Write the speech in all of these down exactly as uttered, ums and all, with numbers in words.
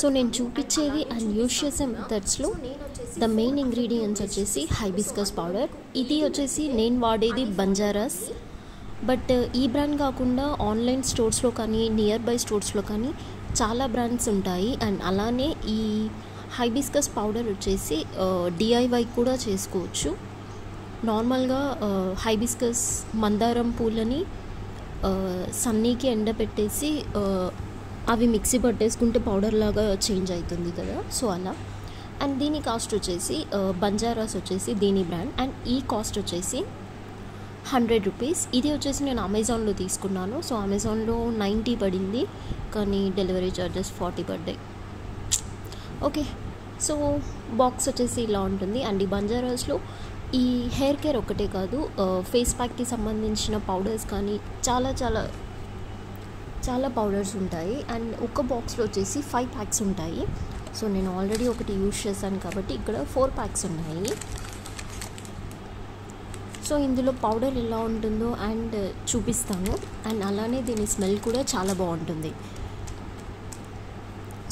So నేను చూపించేది అన్యూషియస్ మెథడ్స్లో ద మెయిన్ ఇంగ్రీడియంట్స్ వచ్చేసి హైబిస్కస్ పౌడర్, ఇది వచ్చేసి నేను వాడేది బంజారాస్. బట్ ఈ బ్రాండ్ కాకుండా ఆన్లైన్ స్టోర్స్లో కానీ నియర్ బై స్టోర్స్లో కానీ చాలా బ్రాండ్స్ ఉంటాయి. అండ్ అలానే ఈ హైబిస్కస్ పౌడర్ వచ్చేసి డిఐవై కూడా చేసుకోవచ్చు. నార్మల్గా హైబిస్కస్ మందారం పూలని సన్నీకి ఎండబెట్టేసి అవి మిక్సీ పట్టేసుకుంటే పౌడర్ లాగా చేంజ్ అవుతుంది కదా, సో అలా. అండ్ దీని కాస్ట్ వచ్చేసి బంజారాస్ వచ్చేసి దీని బ్రాండ్, అండ్ ఈ కాస్ట్ వచ్చేసి హండ్రెడ్ రూపీస్. ఇది వచ్చేసి నేను అమెజాన్లో తీసుకున్నాను. సో అమెజాన్లో నైంటీ పడింది, కానీ డెలివరీ ఛార్జెస్ ఫార్టీ పడ్డాయి. ఓకే, సో బాక్స్ వచ్చేసి ఇలా ఉంటుంది. అండ్ ఈ బంజారాస్లో ఈ హెయిర్ కేర్ ఒకటే కాదు, ఫేస్ ప్యాక్కి సంబంధించిన పౌడర్స్ కానీ చాలా చాలా చాలా పౌడర్స్ ఉంటాయి. అండ్ ఒక్క బాక్స్లో వచ్చేసి ఫైవ్ ప్యాక్స్ ఉంటాయి. సో నేను ఆల్రెడీ ఒకటి యూజ్ చేశాను కాబట్టి ఇక్కడ ఫోర్ ప్యాక్స్ ఉన్నాయి. సో ఇందులో పౌడర్ ఎలా ఉంటుందో అండ్ చూపిస్తాను. అండ్ అలానే దీని స్మెల్ కూడా చాలా బాగుంటుంది.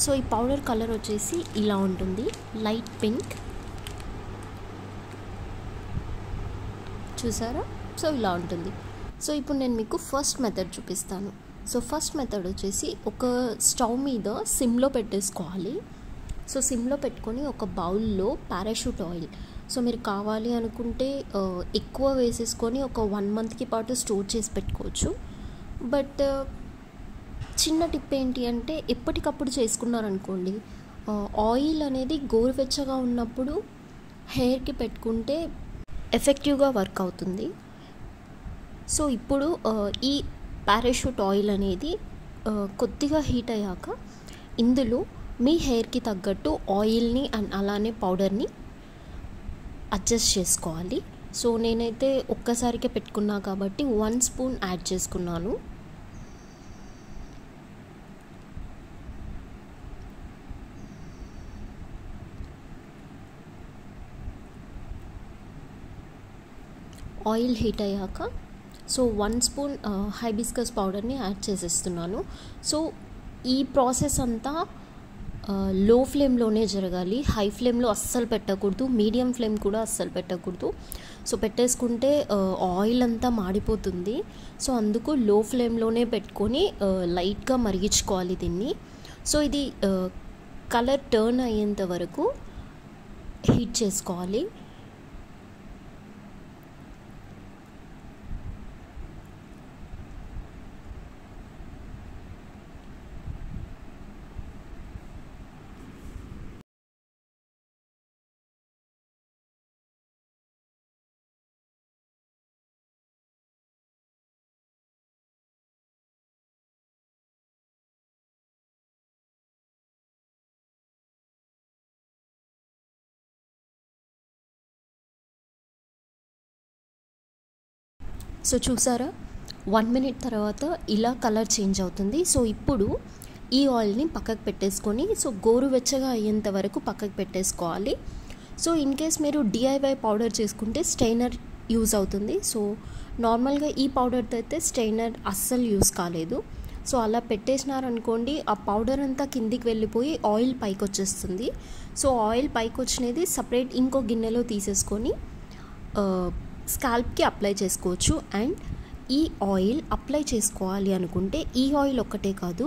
సో ఈ పౌడర్ కలర్ వచ్చేసి ఇలా ఉంటుంది, లైట్ పింక్ చూసారా. సో ఇలా ఉంటుంది. సో ఇప్పుడు నేను మీకు ఫస్ట్ మెథడ్ చూపిస్తాను. సో ఫస్ట్ మెథడ్ వచ్చేసి ఒక స్టవ్ మీద సిమ్లో పెట్టేసుకోవాలి. సో సిమ్లో పెట్టుకొని ఒక బౌల్లో పారాషూట్ ఆయిల్, సో మీరు కావాలి అనుకుంటే ఎక్కువ వేసేసుకొని ఒక వన్ మంత్కి పాటు స్టోర్ చేసి పెట్టుకోవచ్చు. బట్ చిన్న టిప్ ఏంటి అంటే ఎప్పటికప్పుడు చేసుకున్నారనుకోండి, ఆయిల్ అనేది గోరువెచ్చగా ఉన్నప్పుడు హెయిర్కి పెట్టుకుంటే ఎఫెక్టివ్గా వర్క్ అవుతుంది. సో ఇప్పుడు ఈ పారాషూట్ ఆయిల్ అనేది కొద్దిగా హీట్ అయ్యాక ఇందులో మీ హెయిర్కి తగ్గట్టు ఆయిల్ని అండ్ అలానే పౌడర్ని అడ్జస్ట్ చేసుకోవాలి. సో నేనైతే ఒక్కసారికే పెట్టుకున్నా కాబట్టి వన్ స్పూన్ యాడ్ చేసుకున్నాను. ఆయిల్ హీట్ అయ్యాక సో వన్ స్పూన్ హైబిస్కస్ పౌడర్ని యాడ్ చేసేస్తున్నాను. సో ఈ ప్రాసెస్ అంతా లో ఫ్లేమ్లోనే జరగాలి, హై ఫ్లేమ్లో అస్సలు పెట్టకూడదు, మీడియం ఫ్లేమ్ కూడా అస్సలు పెట్టకూడదు. సో పెట్టేసుకుంటే ఆయిల్ అంతా మాడిపోతుంది. సో అందుకు లో ఫ్లేమ్లోనే పెట్టుకొని లైట్గా మరిగించుకోవాలి దీన్ని. సో ఇది కలర్ టర్న్ అయ్యేంత వరకు హీట్ చేసుకోవాలి. సో చూసారా, వన్ మినిట్ తర్వాత ఇలా కలర్ చేంజ్ అవుతుంది. సో ఇప్పుడు ఈ ఆయిల్ని పక్కకు పెట్టేసుకొని సో గోరువెచ్చగా అయ్యేంత వరకు పక్కకు పెట్టేసుకోవాలి. సో ఇన్ కేస్ మీరు డిఐవై పౌడర్ చేసుకుంటే స్టెయినర్ యూజ్ అవుతుంది. సో నార్మల్గా ఈ పౌడర్తో అయితే స్టెయినర్ అస్సలు యూజ్ కాలేదు. సో అలా పెట్టేసినారనుకోండి, ఆ పౌడర్ అంతా కిందికి వెళ్ళిపోయి ఆయిల్ పైకి వచ్చేస్తుంది. సో ఆయిల్ పైకి వచ్చినది సపరేట్ ఇంకో గిన్నెలో తీసేసుకొని స్కాల్ప్కి అప్లై చేసుకోవచ్చు. అండ్ ఈ ఆయిల్ అప్లై చేసుకోవాలి అనుకుంటే, ఈ ఆయిల్ ఒక్కటే కాదు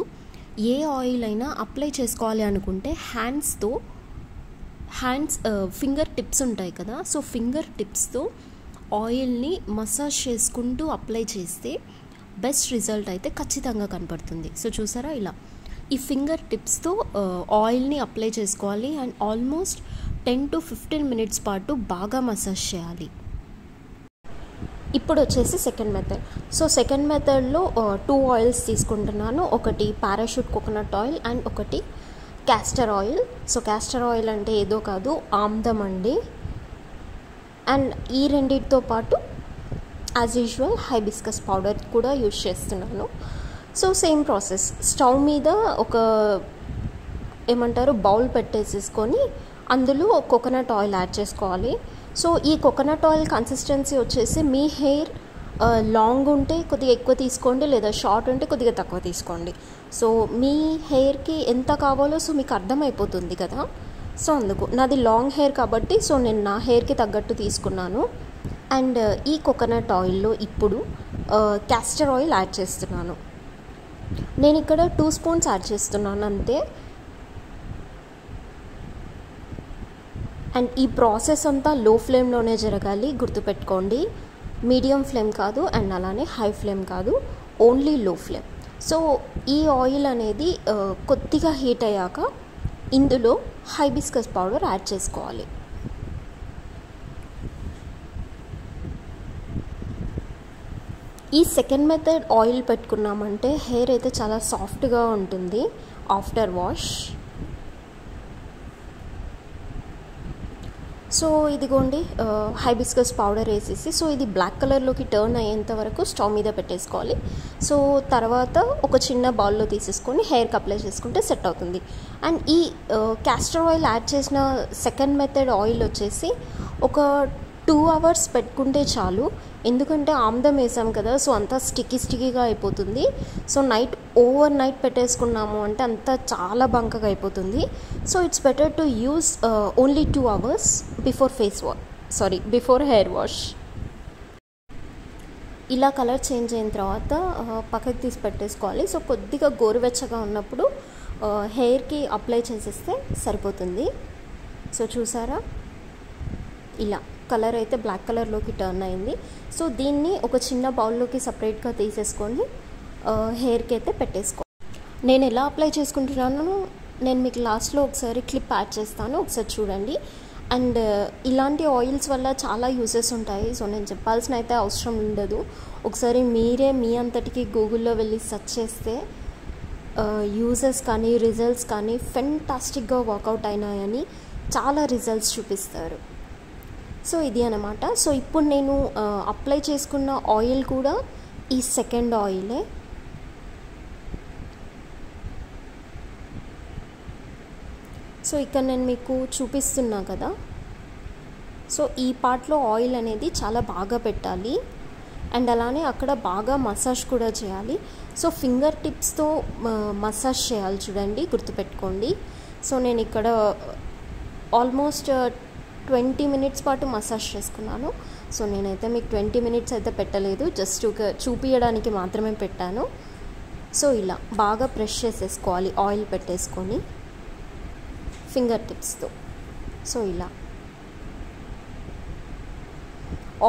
ఏ ఆయిల్ అయినా అప్లై చేసుకోవాలి అనుకుంటే హ్యాండ్స్తో హ్యాండ్స్ ఫింగర్ టిప్స్ ఉంటాయి కదా, సో ఫింగర్ టిప్స్తో ఆయిల్ని మసాజ్ చేసుకుంటూ అప్లై చేస్తే బెస్ట్ రిజల్ట్ అయితే ఖచ్చితంగా కనపడుతుంది. సో చూసారా, ఇలా ఈ ఫింగర్ టిప్స్తో ఆయిల్ని అప్లై చేసుకోవాలి. And almost ten to fifteen minutes పాటు బాగా మసాజ్ చేయాలి. ఇప్పుడు వచ్చేసి సెకండ్ మెథడ్. సో సెకండ్ మెథడ్లో టూ ఆయిల్స్ తీసుకుంటున్నాను, ఒకటి పారాషూట్ కోకోనట్ ఆయిల్ అండ్ ఒకటి castor oil. So castor oil అంటే ఏదో కాదు, ఆమ్లం అండి. అండ్ ఈ రెండింటితో పాటు యాజ్ యూజువల్ హైబిస్కస్ పౌడర్ కూడా యూజ్ చేస్తున్నాను. సో సేమ్ ప్రాసెస్, స్టవ్ మీద ఒక ఏమంటారు బౌల్ పెట్టేసేసుకొని అందులో కోకోనట్ ఆయిల్ యాడ్ చేసుకోవాలి. సో ఈ కోకోనట్ ఆయిల్ కన్సిస్టెన్సీ వచ్చేసి మీ హెయిర్ లాంగ్ ఉంటే కొద్దిగా ఎక్కువ తీసుకోండి, లేదా షార్ట్ ఉంటే కొద్దిగా తక్కువ తీసుకోండి. సో మీ హెయిర్కి ఎంత కావాలో సో మీకు అర్థమైపోతుంది కదా. సో అందుకు నాది లాంగ్ హెయిర్ కాబట్టి సో నేను నా హెయిర్కి తగ్గట్టు తీసుకున్నాను. అండ్ ఈ కోకోనట్ ఆయిల్లో ఇప్పుడు క్యాస్టర్ ఆయిల్ యాడ్ చేస్తున్నాను. నేను ఇక్కడ టూ స్పూన్స్ యాడ్ చేస్తున్నాను అంతే. అండ్ ఈ ప్రాసెస్ అంతా లో ఫ్లేమ్లోనే జరగాలి, గుర్తుపెట్టుకోండి. మీడియం ఫ్లేమ్ కాదు అండ్ అలానే హై ఫ్లేమ్ కాదు, ఓన్లీ లో ఫ్లేమ్. సో ఈ ఆయిల్ అనేది కొద్దిగా హీట్ అయ్యాక ఇందులో హైబిస్కస్ పౌడర్ యాడ్ చేసుకోవాలి. ఈ సెకండ్ మెథడ్ ఆయిల్ పెట్టుకున్నామంటే హెయిర్ అయితే చాలా సాఫ్ట్గా ఉంటుంది ఆఫ్టర్ వాష్. సో ఇదిగోండి హైబిస్కస్ పౌడర్ వేసేసి సో ఇది బ్లాక్ కలర్లోకి టర్న్ అయ్యేంత వరకు స్టవ్ మీద పెట్టేసుకోవాలి. సో తర్వాత ఒక చిన్న బౌల్లో తీసేసుకొని హెయిర్కి అప్లై చేసుకుంటే సెట్ అవుతుంది. అండ్ ఈ క్యాస్టర్ ఆయిల్ యాడ్ చేసిన సెకండ్ మెథడ్ ఆయిల్ వచ్చేసి ఒక టూ అవర్స్ పెట్టుకుంటే చాలు. ఎందుకంటే ఆమ్దం వేసాం కదా సో అంతా స్టికీ స్టికీగా అయిపోతుంది. సో నైట్ ఓవర్ నైట్ పెట్టేసుకున్నాము అంటే అంతా చాలా బంకగా అయిపోతుంది. So it's better to use only two hours before face wash sorry before hair wash. ఇలా కలర్ చేంజ్ అయిన తర్వాత పక్కకి తీసి పెట్టేసుకోవాలి. సో కొద్దిగా గోరువెచ్చగా ఉన్నప్పుడు హెయిర్కి అప్లై చేసేస్తే సరిపోతుంది. సో చూసారా ఇలా కలర్ అయితే బ్లాక్ కలర్లోకి టర్న్ అయింది. సో దీన్ని ఒక చిన్న బౌల్లోకి సపరేట్గా తీసేసుకొని హెయిర్కి అయితే పెట్టేసుకో. నేను ఎలా అప్లై చేసుకుంటున్నాను నేను మీకు లాస్ట్లో ఒకసారి క్లిప్ యాడ్ చేస్తాను, ఒకసారి చూడండి. అండ్ ఇలాంటి ఆయిల్స్ వల్ల చాలా యూజెస్ ఉంటాయి. సో నేను చెప్పాల్సిన అయితే అవసరం ఉండదు, ఒకసారి మీరే మీ అంతటికి గూగుల్లో వెళ్ళి సెర్చ్ చేస్తే యూజెస్ కానీ రిజల్ట్స్ కానీ ఫెంటాస్టిక్గా వర్కౌట్ అయినాయని చాలా రిజల్ట్స్ చూపిస్తారు. సో ఇది అన్నమాట. సో ఇప్పుడు నేను అప్లై చేసుకున్న ఆయిల్ కూడా ఈ సెకండ్ ఆయిలే. సో ఇక్కడ నేను మీకు చూపిస్తున్నా కదా. సో ఈ పార్ట్లో ఆయిల్ అనేది చాలా బాగా పెట్టాలి అండ్ అలానే అక్కడ బాగా మసాజ్ కూడా చేయాలి. సో ఫింగర్ టిప్స్తో మసాజ్ చేయాలి చూడండి, గుర్తుపెట్టుకోండి. సో నేను ఇక్కడ ఆల్మోస్ట్ ట్వంటీ మినిట్స్ పాటు మసాజ్ చేసుకున్నాను. సో నేనైతే మీకు ట్వంటీ మినిట్స్ అయితే పెట్టలేదు, జస్ట్ ఒక చూపించడానికి మాత్రమే పెట్టాను. సో ఇలా బాగా ప్రెష్ చేసేసుకోవాలి ఆయిల్ పెట్టేసుకొని ఫింగర్ టిప్స్తో. సో ఇలా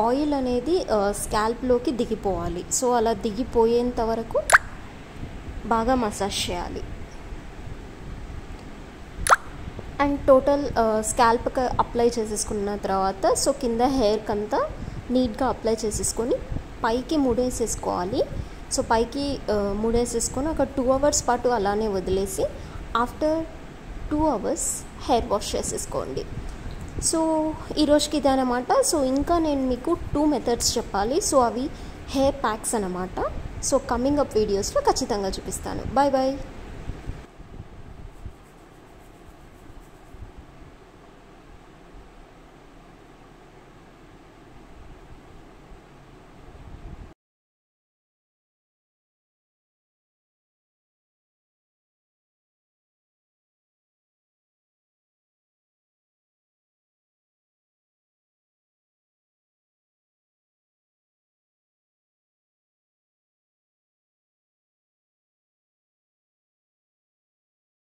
ఆయిల్ అనేది స్కాల్ప్లోకి దిగిపోవాలి. సో అలా దిగిపోయేంత వరకు బాగా మసాజ్ చేయాలి. అండ్ టోటల్ స్కాల్ప్కి అప్లై చేసేసుకున్న తర్వాత సో కింద హెయిర్కి అంతా నీట్గా అప్లై చేసేసుకొని పైకి ముడేసేసుకోవాలి. సో పైకి ముడేసేసుకొని ఒక టూ అవర్స్ పాటు అలానే వదిలేసి after two hours hair wash చేసేసుకోండి. సో ఈరోజుకి ఇది అన్నమాట. సో ఇంకా నేను మీకు టూ మెథడ్స్ చెప్పాలి. సో అవి హెయిర్ ప్యాక్స్ అన్నమాట. సో కమింగ్ అప్ వీడియోస్లో ఖచ్చితంగా చూపిస్తాను. Bye bye.